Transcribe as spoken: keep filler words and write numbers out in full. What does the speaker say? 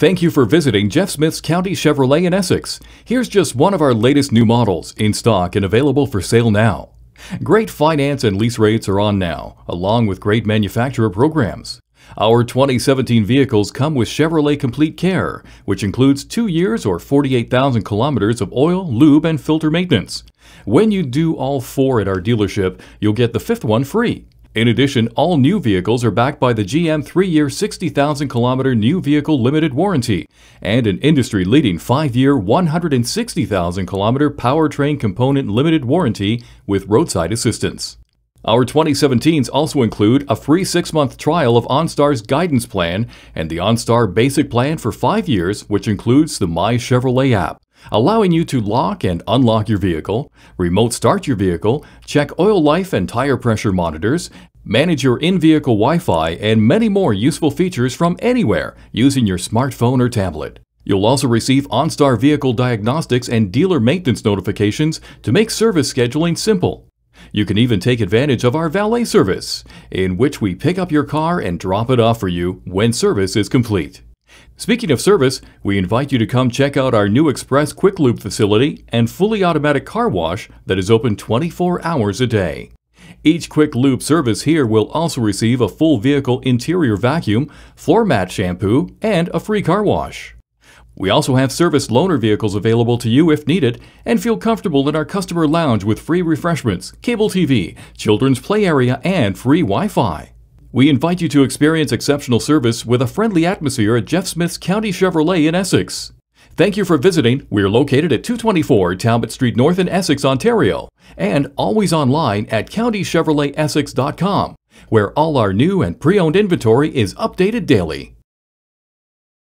Thank you for visiting Jeff Smith's County Chevrolet in Essex. Here's just one of our latest new models, in stock and available for sale now. Great finance and lease rates are on now, along with great manufacturer programs. Our twenty seventeen vehicles come with Chevrolet Complete Care, which includes two years or forty-eight thousand kilometers of oil, lube, and filter maintenance. When you do all four at our dealership, you'll get the fifth one free. In addition, all new vehicles are backed by the G M three-year sixty thousand kilometer new vehicle limited warranty and an industry-leading five-year one hundred sixty thousand kilometer powertrain component limited warranty with roadside assistance. Our twenty seventeens also include a free six-month trial of OnStar's guidance plan and the OnStar basic plan for five years, which includes the MyChevrolet app, allowing you to lock and unlock your vehicle, remote start your vehicle, check oil life and tire pressure monitors, manage your in-vehicle Wi-Fi, and many more useful features from anywhere using your smartphone or tablet. You'll also receive OnStar vehicle diagnostics and dealer maintenance notifications to make service scheduling simple. You can even take advantage of our valet service, in which we pick up your car and drop it off for you when service is complete. Speaking of service, we invite you to come check out our new Express Quick Loop facility and fully automatic car wash that is open twenty-four hours a day. Each Quick Loop service here will also receive a full vehicle interior vacuum, floor mat shampoo, and a free car wash. We also have service loaner vehicles available to you if needed, and feel comfortable in our customer lounge with free refreshments, cable T V, children's play area, and free Wi-Fi. We invite you to experience exceptional service with a friendly atmosphere at Jeff Smith's County Chevrolet in Essex. Thank you for visiting. We're located at two twenty-four Talbot Street North in Essex, Ontario, and always online at county chevrolet essex dot com, where all our new and pre-owned inventory is updated daily.